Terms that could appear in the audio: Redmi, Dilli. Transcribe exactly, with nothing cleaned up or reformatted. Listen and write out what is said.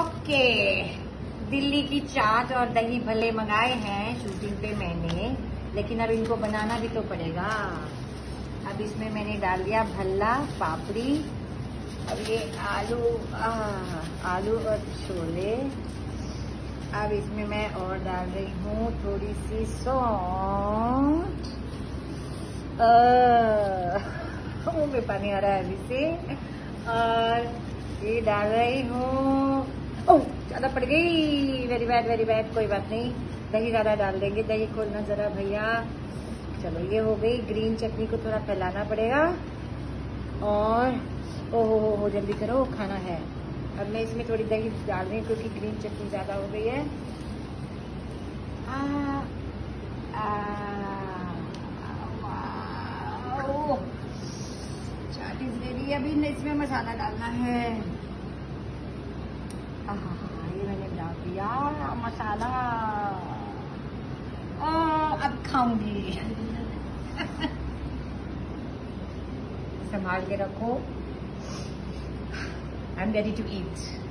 Okay, Delhi की चाट और दही भल्ले मंगाए हैं शूटिंग पे मैंने, लेकिन अब इनको बनाना भी तो पड़ेगा। अब इसमें मैंने डाल दिया भल्ला, पापड़ी और ये आलू आ, आलू और छोले। अब इसमें मैं और डाल रही हूँ थोड़ी सी सौंठ। मुँह में पानी आ रहा है अभी से। और ये डाल रही हूँ, ओह ज्यादा पड़ गई, वेरी बैड वेरी बैड, कोई बात नहीं, दही ज्यादा डाल देंगे। दही खोलना जरा भैया। चलो ये हो गई। ग्रीन चटनी को थोड़ा फैलाना पड़ेगा। और ओहो हो हो जल्दी करो, खाना है। अब मैं इसमें थोड़ी दही डाल रही हूँ क्योंकि ग्रीन चटनी ज्यादा हो गई है। Uh, uh, oh, chaat is ready. अभी इसमें मसाला डालना है। आ, ये मैंने डाल दिया मसाला। आ, अब खाऊंगी। संभाल के रखो। I'm ready to eat.